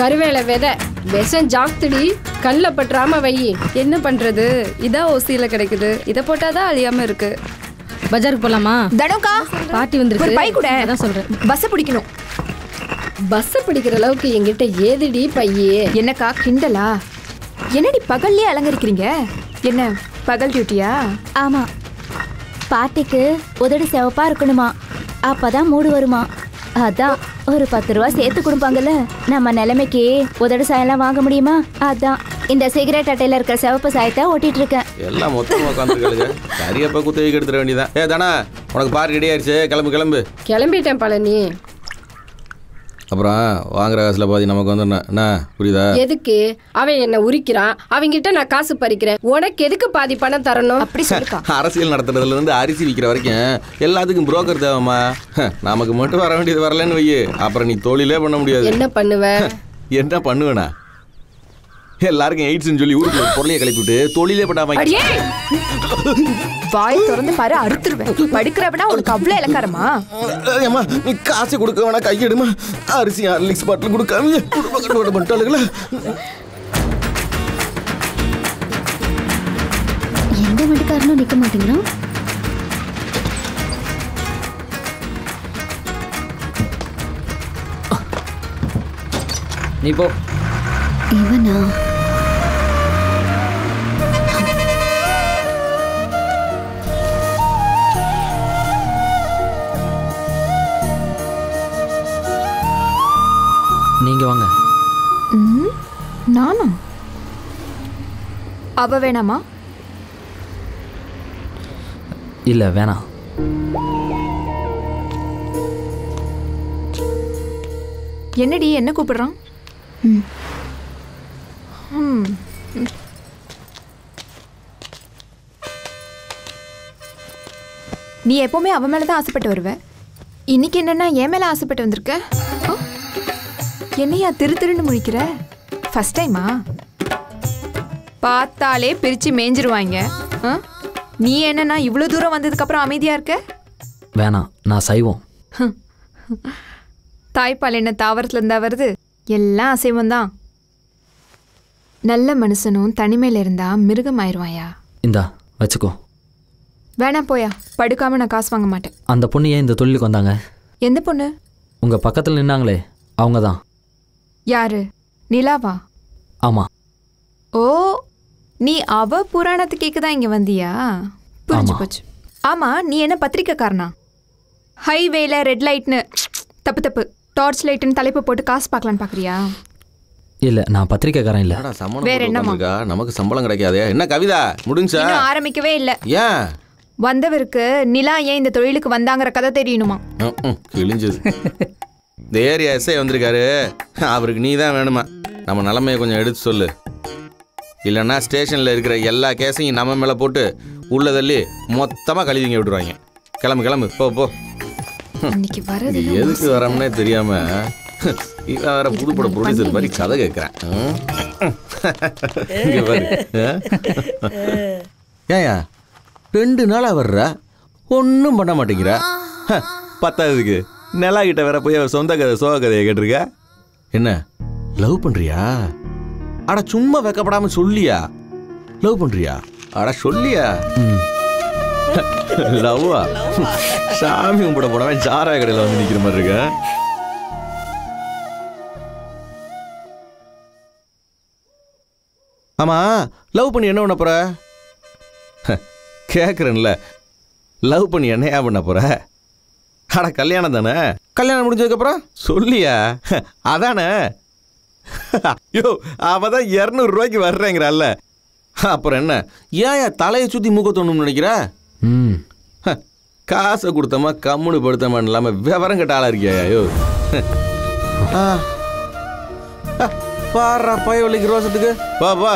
கருவேல விதை விஷம் ஜாக்தடி கல்ல பற்றாம வை. என்ன பண்றது, இதா ஓசியில கிடைக்குது, இத போட்டாதான் அழியாம இருக்கு. பஜாருக்கு போலாமா? தடோக்கா பாட்டி வந்திருக்கு, ஒரு பை கூட. அதான் சொல்றேன், பஸ் பிடிக்கணும். பஸ் பிடிக்கிற அளவுக்கு என்கிட்ட ஏதடி பையே? என்னக்கா கிண்டலா? என்னடி பகல்லே அலங்கரிக்கிறீங்க? என்ன பகல் டியூட்டியா? ஆமா, பாட்டிக்கு உதடு செவப்பா இருக்கணுமா, அப்பதான் மூடு வருமா. அதான் ஒரு 10 ரூபா சேர்த்து கொடுப்பாங்கல்ல, நம்ம நிலைமைக்கு உதடு சாயம்லாம் வாங்க முடியுமா? அதான் இந்த சிகரெட் அட்டையில இருக்கிற சிவப்பு சாயத்தை ஓட்டிட்டு இருக்கேன். எல்லாம் மொத்தமா உட்காந்துருக்காளுங்க, சரியப்பா குத்தகை எடுத்துட வேண்டியதான். ஏ தானா, உனக்கு பார்க்க ரெடியாயிருச்சு, கிளம்பு கிளம்பு. கிளம்பிட்டேன் பழனி. அப்புறம் வாங்குற காசுல பாதி நமக்கு வந்துடணும், என்ன புரியுதா? எதுக்கு அவன் என்ன உரிக்கிறான், அவங்கிட்ட நான் காசு பறிக்கிறேன், உனக்கு எதுக்கு பாதி பணம் தரணும்? அப்படி அரசியல் நடத்துறதுல இருந்து அரிசி விற்கிற வரைக்கும் எல்லாத்துக்கும் புரோக்கர் தேவைமா? நமக்கு மட்டும் வர வேண்டியது வரலன்னு வையே, அப்புறம் நீ தொழிலே பண்ண முடியாது. என்ன பண்ணுவேன்? என்ன பண்ணுவேனா? எல்லாருக்கும் எய்ட்ஸ்ன்னு சொல்லி ஊருக்கு பொருளையை கழிப்பிட்டு தொழிலே பண்ணாம வாய் திறந்து பாரு, அறுத்துருவேன். படிக்கிறப்பனா உனக்கு அவ்வளோ இலக்காரமா? ஏமா நீ காசு கொடுக்க வேணா, கையெடுமா அரிசி ஹார்லிக்ஸ் பாட்டில் கொடுக்காம பண்ணிட்டாளுங்களா? எந்த வீட்டுக்காரனும் நிற்க மாட்டேங்கிறான். நீ போ. இவனா? நீங்க வாங்க. நானா? அவ வேணாமா? இல்ல வேணாம். என்னடி என்ன கூப்பிடுறான்? நீ எப்பவுமே அவ மேலதான் ஆசைப்பட்டு வருவ, இன்னைக்கு என்னன்னா என் மேல ஆசைப்பட்டு வந்திருக்க. என்னையா திரு திருன்னு முடிக்கிற? ஃபர்ஸ்ட் டைமா? பார்த்தாலே பிரிச்சு மேஞ்சிருவாங்க. நீ என்னன்னா இவ்வளோ தூரம் வந்ததுக்கப்புறம் அமைதியா இருக்க? வேணாம், நான் சைவம். தாய்ப்பால் என்ன தாவரத்துல இருந்தா வருது? எல்லாம் அசைவம்தான். நல்ல மனுஷனும் தனிமையில இருந்தா மிருகம் ஆயிடுவாயா. இந்தா வச்சுக்கோ. வேணாம் போயா, படுக்காம நான் காசு வாங்க மாட்டேன். அந்த பொண்ணு ஏன் இந்த தொழிலுக்கு வந்தாங்க? எந்த பொண்ணு? உங்க பக்கத்துல நின்னாங்களே அவங்க தான். யாரு? நிலாவா? ஆமா. ஓ, நீ அவ புராணத்து கேக்குதான் இங்க வந்தியா? புரிஞ்சு போச்சு. ஆமா, நீ என்ன பத்திரிக்கைக்காரனா? ஹைவேல ரெட் லைட்னு தப்பு தப்பு டார்ச் லைட்னு தலைப்பு போட்டு காசு பார்க்கலான்னு பாக்குறியா? இல்ல, நான் பத்திரிக்கைக்காரன் இல்ல. வேற என்னமாக்கா? நமக்கு சம்பளம் கிடைக்காதே. என்ன கவிதா முடிஞ்சா? நான் ஆரம்பிக்கவே இல்ல. ஏன் வந்தவருக்கு நிலா ஏன் இந்த தொழிலுக்கு வந்தாங்கற கதை தெரியணுமா? கிழிஞ்சது. இந்த ஏரியா எஸ்ஐ வந்திருக்காரு, அவருக்கு நீ தான் வேணுமா? நம்ம நிலைமையை கொஞ்சம் எடுத்து சொல்லு, இல்லைன்னா ஸ்டேஷனில் இருக்கிற எல்லா கேஸையும் நம்ம மேலே போட்டு உள்ள தள்ளி மொத்தமாக கழுவிங்க விட்டுருவாங்க. கிளம்பு கிளம்பு போ போ. எதுக்கு வரோம்னே தெரியாம இவன் வேற புதுப்பட ப்ரொடியூசர் மாதிரி கதை கேட்குறேன். ஏயா 2 நாளாக வர்ற, ஒன்றும் பண்ண மாட்டேங்கிற. பத்தாவதுக்கு நிலா கிட்ட வேற போய் சொந்த கதை சோக கதையை கேட்டிருக்க. என்ன லவ் பண்றியா? அட சும்மா வைக்கப்படாம சொல்லியா லவ் பண்றியா? அட சொல்லியா லவ்வா? சாமி கும்பிட போனவன் சாராய கடையில் வந்து நிற்கிற மாதிரி இருக்க. ஆமா, லவ் பண்ணி என்ன பண்ண போற? கேக்குறேன்ல, லவ் பண்ணி என்னையா பண்ண போற? அட கல்யாணம் தானே, கல்யாணம் முடிஞ்சதுக்கப்புறம் சொல்லியா? அதானே, ஐயோ அவ தான் 200 ரூபாய்க்கு வர்றேங்கிறாள், அப்புறம் என்ன? ஏன் தலையை சுற்றி மூக்க தோணும்னு நினைக்கிற? காசை கொடுத்தமா கம்முனு படுத்தமான்னு இல்லாமல் விவரம் கட்ட ஆளாக இருக்கியா? ஐயோ பாடுறா பயவழிக்கு ரோசத்துக்கு வா வா.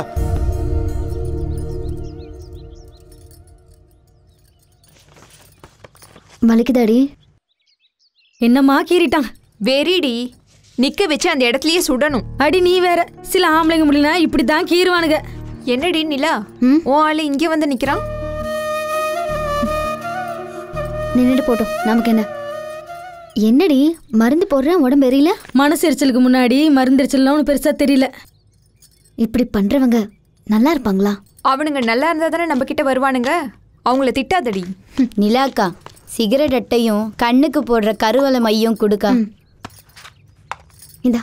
வலிக்குதாடி? என்னம்மா கீறிட்டான்? வெறிடி, நிக்க வச்சு அந்த இடத்துலயே சுடணும். அடி நீ வேற, சில ஆம்பளைங்க முடியலனா இப்படிதான் கீறுவானுங்க. என்னடி நிலா ஓ ஆளு இங்க வந்து நிக்கிறான்? நின்னுட்டு போட்டோம், நமக்கு என்ன? என்னடி மருந்து போடுறேன் உடம்பு எரியல? மனசெரிச்சலுக்கு முன்னாடி மருந்தெரிச்சல்லாம் ஒன்று பெருசாக தெரியல. இப்படி பண்ணுறவங்க நல்லா இருப்பாங்களா? அவனுங்க நல்லா இருந்தால் தானே நம்ம கிட்ட வருவானுங்க. அவங்கள திட்டாதடி. நிலாக்கா சிகரெட் அட்டையும் கண்ணுக்கு போடுற கருவலை மையம் கொடுக்கா. இதா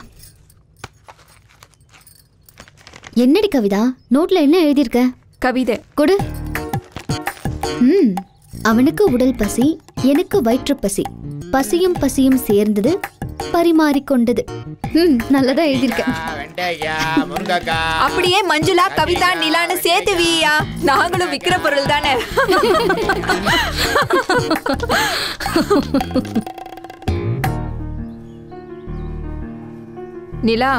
என்னடி கவிதா நோட்டில் என்ன எழுதியிருக்க? கவிதை கொடு. அவனுக்கு உடல் பசி, எனக்கு வயிற்று பசி, பசியும் பசியும் சேர்ந்தது பரிமாறிக்கொண்டது. நல்லதா எழுதியிருக்க. அப்படியே மஞ்சுளா கவிதா நிலான்னு சேர்த்துவியா? நாங்களும் விக்கிற பொருள் தானே. நிலா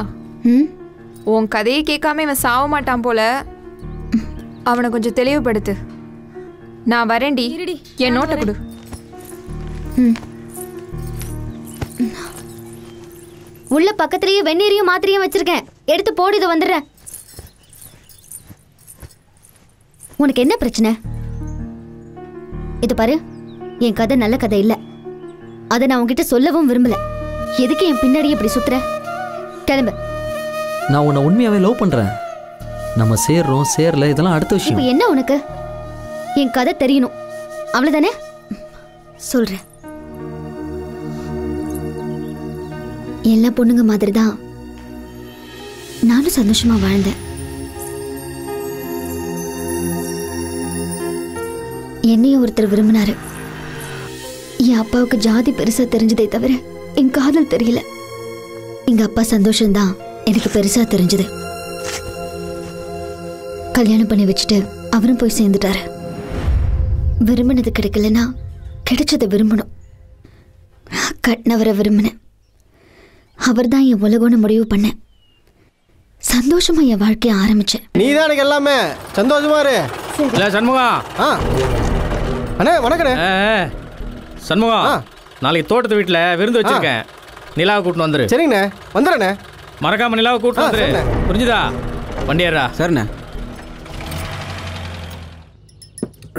உன் கதையை கேட்காம இவன் சாவ மாட்டான் போல. அவனை கொஞ்சம் தெளிவுபடுத்து. நான் வரேன்டி, என் நோட்டை கொடு. உள்ள பக்கத்துலயே வெந்நீரையும் மாத்திரையும் வச்சிருக்கேன், எடுத்து போடுது வந்துடுறேன். உனக்கு என்ன பிரச்சனை? இது பாரு, என் கதை நல்ல கதை இல்லை. அதை நான் உன்கிட்ட சொல்லவும் விரும்பல. எதுக்கு என் பின்னாடி இப்படி சுத்துற? கிளம்பு. நான் உன்னை உண்மையாவே லவ் பண்றேன். நம்ம சேர்றோம் சேரல இதெல்லாம் அடுத்த விஷயம். இப்போ என்ன உனக்கு என் கதை தெரியணும் அவ்வளவுதானே? சொல்றேன். எல்லா பொண்ணுங்க மாதிரி தான் நானும் சந்தோஷமா வாழ்ந்தேன். என்னையும் ஒருத்தர் விரும்பினாரு. என் அப்பாவுக்கு ஜாதி பெருசா தெரிஞ்சதே தவிர என் காதல் தெரியல. எங்க அப்பா சந்தோஷம்தான் எனக்கு பெருசா தெரிஞ்சது. கல்யாணம் பண்ணி வச்சுட்டு அவரும் போய் சேர்ந்துட்டாரு. விரும்பினது கிடைக்கலன்னா கிடைச்சதை விரும்பணும். கட்டினவரை விரும்பினேன். அவர் தான் என் உலகோன்னு முடிவு பண்ணேன். சந்தோஷமா என் வாழ்க்கையை ஆரம்பிச்சேன். நீ தான் எனக்கு எல்லாமே. சந்தோஷமா இரு. சண்முகம் அண்ணே வணக்கம். சண்முகம் நாளைக்கு தோட்டத்து வீட்டில் விருந்து வச்சிருக்கேன். நிலாவை கூட்டின்னு வந்துரு. சரிங்கண்ணே வந்துடுறேண்ணே. மறக்காம நிலாவை கூட்டின்னு வந்துரு. புரிஞ்சுதா? வண்டியாரா? சரிண்ணே.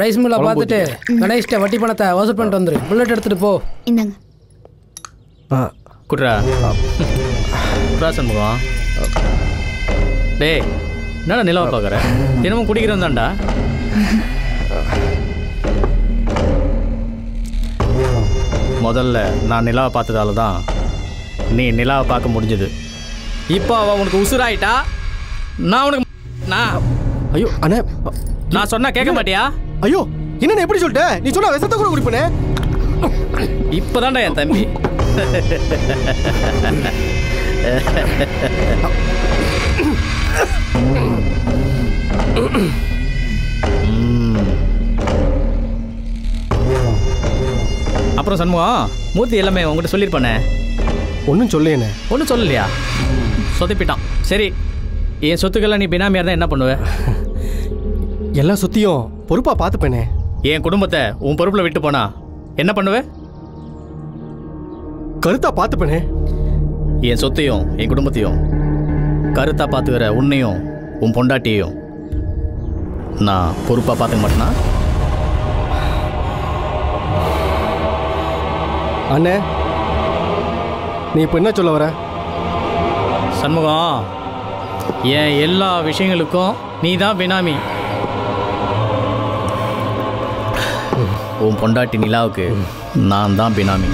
ரைஸ் மில்ல பார்த்துட்டு கணேஷ்ட வட்டி பணத்தை வசூல் பண்ணிட்டு வந்துரு. புல்லட் எடுத்துட்டு போ. இந்தாங்க. குட்ரா குட்ரா சண்முகம். டேய் என்னடா நிலவ பார்க்குற? தினமும் குடிக்கிறோம் தான்டா. முதல்ல நான் நிலாவை பார்த்ததால தான் நீ நிலாவை பார்க்க முடிஞ்சது. இப்போ அவன் உனக்கு உசுராயிட்டா. நான் உனக்கு நான் ஐயோ அண்ணே நான் சொன்னா கேட்க மாட்டியா? ஐயோ என்ன எப்படி சொல்லிட்ட? நீ சொன்ன விஷத்தை கூட குடிப்பனே. இப்பதான்டா என் தம்பி. அப்புறம் சண்முகம் மூர்த்தி எல்லாமே உங்ககிட்ட சொல்லியிருப்பானே? ஒன்றும் சொல்ல ஒன்றும் சொல்லலையா? சொதப்பிட்டான். சரி என் சொத்துக்கெல்லாம் நீ பினாமியாக இருந்தால் என்ன பண்ணுவ? எல்லா சொத்தியும் பொறுப்பாக பார்த்துப்பேனே. என் குடும்பத்தை உன் பொறுப்பில் விட்டு போனா என்ன பண்ணுவேன்? கருத்தாக பார்த்துப்பேனே. என் சொத்தையும் என் குடும்பத்தையும் கருத்தாக பார்த்துக்கிற உன்னையும் உன் பொண்டாட்டியையும் நான் பொறுப்பாக பார்த்துக்க மாட்டேனா? அண்ணே நீ இப்போ என்ன சொல்ல வர? சண்முகம் என் எல்லா விஷயங்களுக்கும் நீ தான் பினாமி. உன் பொண்டாட்டி நிலாவுக்கு நான் தான் பினாமி.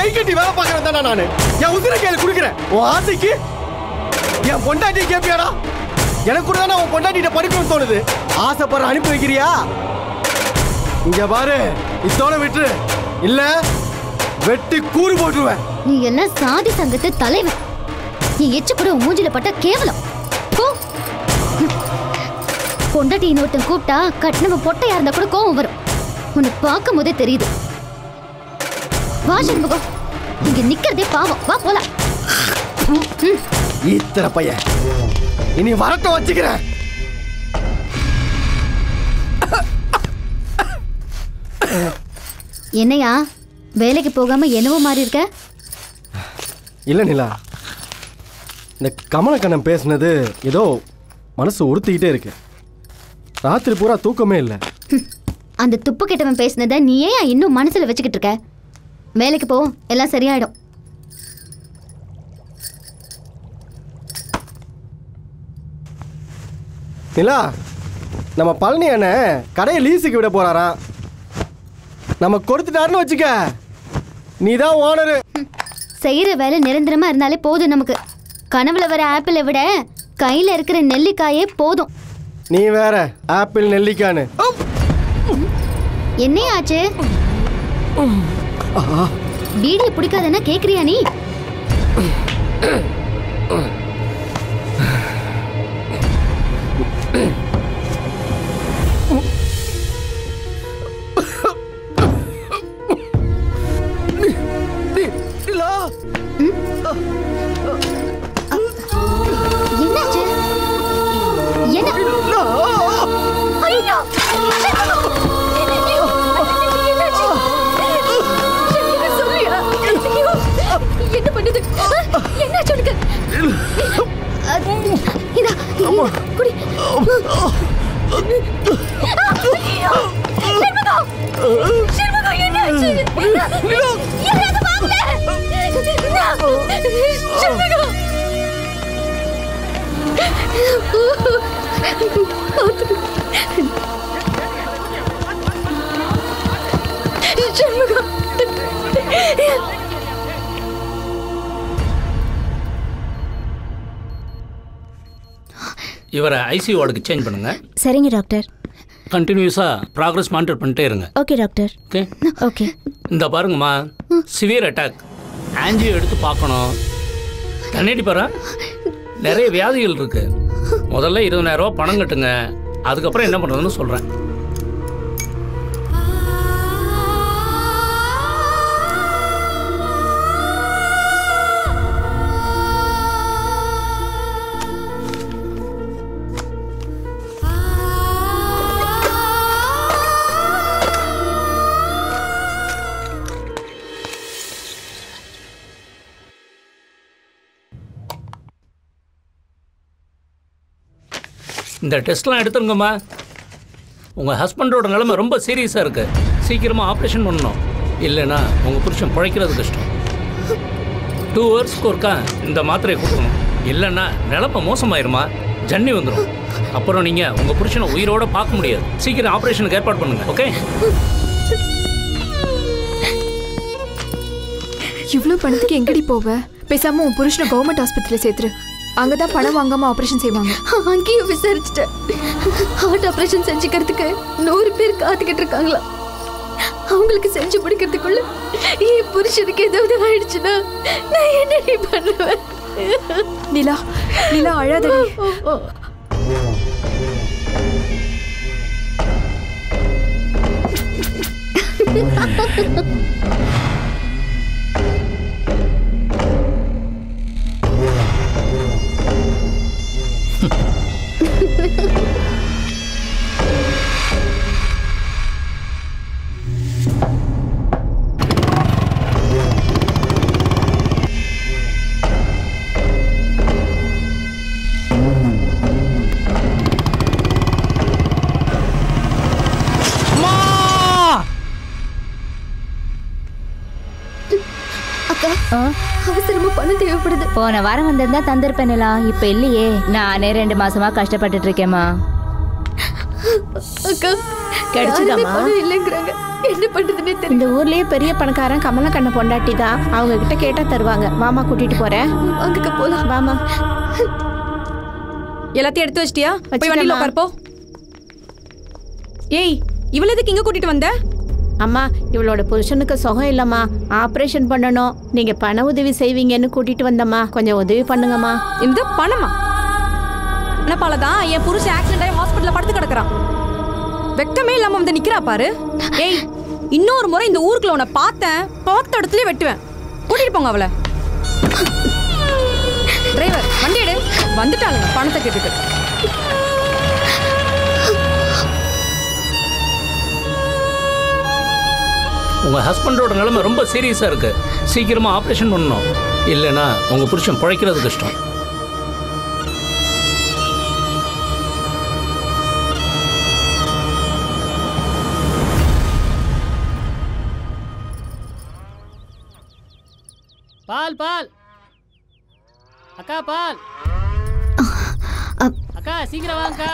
கை கட்டி வேலை பார்க்கறேன் தானே நான். என் உதிர கையில் கொடுக்குறேன். உன் ஆசைக்கு என் பொண்டாட்டி கேட்பியாடா? எனக்கு கூட தானே உன் பொண்டாட்டிகிட்ட படிக்கணும்னு தோணுது. ஆசைப்படுற அனுப்பி வைக்கிறியா? இங்கே பாரு, இதோட விட்டு இல்லை வெட்டி கூறு போட்டுருவேன். நீ என்ன சாதி சங்கத்து தலைவர்? நீ எச்சப்பட மூஞ்சில பட்ட கேவலம். பொண்டாட்டி இன்னொருத்தன் கூப்பிட்டா கட்டின பொட்டையா இருந்தா கூட கோவம் வரும். உன்னை பார்க்கும் போதே தெரியுது. வா சண்முகம், இங்க நிக்கிறதே பாவம். வா போலாம். இத்தனை பையன் இனி வரட்டும் வச்சுக்கிறேன். என்னையா வேலைக்கு போகாம என்னவோ மாறி இருக்க? இல்ல நிலா, இந்த கமலக்கண்ணன் பேசுனது ஏதோ மனசு உறுத்திக்கிட்டே இருக்கு. ராத்திரி பூரா தூக்கமே இல்லை. அந்த துப்பு கிட்டவன் பேசினதை நீ ஏன் இன்னும் மனசில் வச்சுக்கிட்டு இருக்க? வேலைக்கு போ, எல்லாம் சரியாயிடும். நிலா, நம்ம பழனி அண்ணன் கடையை லீஸுக்கு விட போறாராம். நம்ம கொடுத்துட்டாருன்னு வச்சுக்க, நீ தான் ஓனரு. செய்கிற வேலை நிரந்தரமாக இருந்தாலே போதும் நமக்கு. கனவுல வர ஆப்பிளை விட கையில் இருக்கிற நெல்லிக்காயே போதும். நீ வேற ஆப்பிள் நெல்லிக்கான்னு என்ன ஆச்சு? வீடியை பிடிக்காதன்னா கேட்குறியா நீ? இவரை ஐசியூ வார்டுக்கு சேஞ்ச் பண்ணுங்க. சரிங்க டாக்டர். கண்டினியூஸா ப்ராக்ரஸ் மானிட்டர் பண்ணிட்டே இருங்க. Okay doctor. Okay okay. இந்த பாருங்கம்மா, சிவியர் அட்டாக், ஆஞ்சியோ எடுத்து பார்க்கணும். தண்ணி பாரு, நிறைய வியாதிகள் இருக்கு. முதல்ல 20,000 ரூபா பணம் கட்டுங்க, அதுக்கப்புறம் என்ன பண்ணுறதுன்னு சொல்கிறேன். இந்த டெஸ்ட்லாம் எடுத்துருங்கம்மா. உங்கள் ஹஸ்பண்டோட நிலைமை ரொம்ப சீரியஸாக இருக்குது. சீக்கிரமாக ஆப்ரேஷன் பண்ணணும், இல்லைன்னா உங்கள் புருஷன் பிழைக்கிறது கஷ்டம். 2 ஹவர்ஸ்க்கு ஒருக்கா இந்த மாத்திரையை கொடுக்கணும், இல்லைன்னா நிலப்ப மோசமாயிருமா, ஜன்னி வந்துடும். அப்புறம் நீங்கள் உங்கள் புருஷனை உயிரோடு பார்க்க முடியாது. சீக்கிரம் ஆப்ரேஷனுக்கு ஏற்பாடு பண்ணுங்கள். ஓகே. இவ்வளோ பணத்துக்கு எங்கடி போவ? பேசாமல் உன் புருஷனை கவர்மெண்ட் ஆஸ்பத்திரியில் சேர்த்துரு. அங்கதான் பணம் வாங்காம ஆபரேஷன் செய்வாங்க. அங்கேயும் விசாரிச்சுட்டேன். ஹார்ட் ஆபரேஷன் செஞ்சுக்கிறதுக்கு 100 பேர் காத்துக்கிட்டு இருக்காங்களா? அவங்களுக்கு செஞ்சு பிடிக்கிறதுக்குள்ள என் புருஷனுக்கு ஏதாவது ஆயிடுச்சுன்னா நான் என்ன பண்ணுவேன்? நிலா நிலா அழாத. போன வாரம் வந்திருந்தா தந்திருப்பேனா? இப்ப இல்லையே. நானே 2 மாசமா கஷ்டப்பட்டு இருக்கேமா. இந்த ஊர்லயே பெரிய பணக்காரன் கமலக்கண்ண பொண்டாட்டி தான். அவங்க கிட்ட கேட்டா தருவாங்க. மாமா கூட்டிட்டு போறேன், அங்க போலாம். மாமா எல்லாத்தையும் எடுத்து வச்சிட்டியா? பார்ப்போ. ஏய், இவ்வளவுக்கு இங்க கூட்டிட்டு வந்த? அம்மா, இவளோட புருஷனுக்கு சுகம் இல்லைம்மா, ஆப்ரேஷன் பண்ணணும். நீங்க பண உதவி செய்வீங்கன்னு கூட்டிட்டு வந்தம்மா, கொஞ்சம் உதவி பண்ணுங்கம்மா. இந்த பணமா? என்னப்பாலதான் என் புருஷன் ஆக்சிடென்ட் ஆகி ஹாஸ்பிட்டல்ல படுத்து கிடக்குறான். வெக்கமே இல்லாம வந்து நிக்கிறா பாரு. ஏய், இன்னொரு முறை இந்த ஊருக்குள்ள உன்னை பார்த்தேன், பார்த்த இடத்துலயே வெட்டுவேன். கூட்டிட்டு போங்க அவளை. டிரைவர், வண்டி எடு. வந்துட்டாளுங்க பணத்தை கேட்டுட்டு. உங்கள் ஹஸ்பண்டோட நிலைமை ரொம்ப சீரியஸாக இருக்குது. சீக்கிரமாக ஆப்ரேஷன் பண்ணணும், இல்லைன்னா உங்கள் புருஷன் பிழைக்கிறது கஷ்டம். पाल पाल अका पाल अका शीघ्र वांका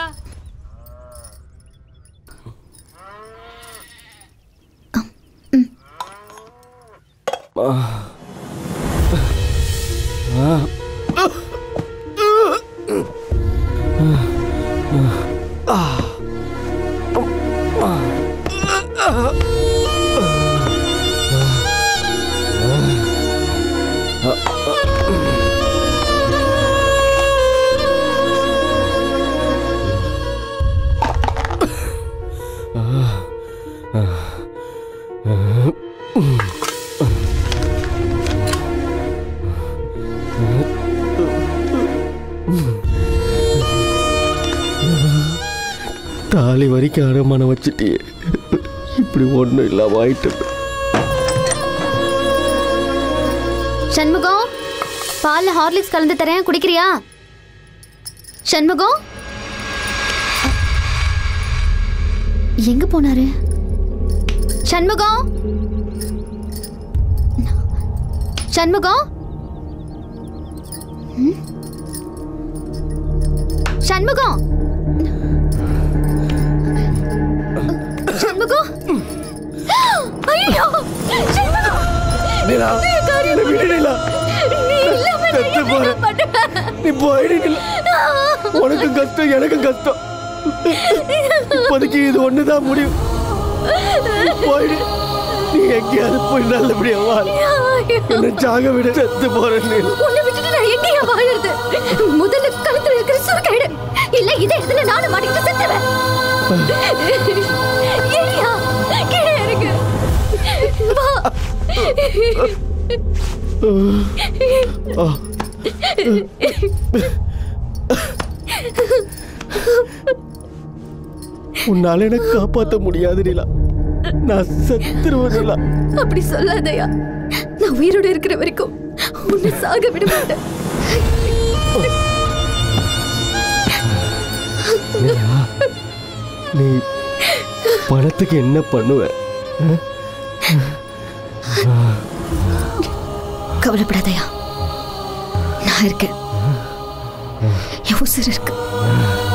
தாலி வரிக்கு அடமான வச்சிட்டியே இப்படி ஒண்ணும் இல்லாம ஆயிட்டு சண்முகம் பால்ல ஹார்லிக்ஸ் கலந்து தரேன் குடிக்கிறியா சண்முகம் எங்க போனாரு சண்முகம் சண்முகம் சண்முகம் சண்முகம் ஐயோ சண்முகம் नीला ने बिटे नीला नीला मैं नहीं बोल पड़ा नहीं बोइडी नीला उनका गस्तो पदकी இது ஒண்ணு தான் முடியும் போய்டி நீ எங்கயாவது போய் நல்லபடியா வா என்ன ஜாக விடு செத்து போறேன் நீ உன்னை விட்டுட்டு நான் எங்கயா வாழுறது முதல்ல கழுத்துல இருக்கிற சுருக்கைடு இல்ல இத இடத்துல நானு மாட்டிட்டு செத்துவேன் ஏரியா கீழ இருக்கு வா உன்னால என்ன காப்பாத்த முடியாது நீலா நான் செத்துருவேன் நீலா அப்படி சொல்லாதயா நான் உயிரோட இருக்கிற வரைக்கும் உன்னை சாக விட மாட்டேன் நீ பணத்துக்கு என்ன பண்ணுவ கவலைப்படாதயா நான் இருக்கேன் என் உசுர் இருக்கு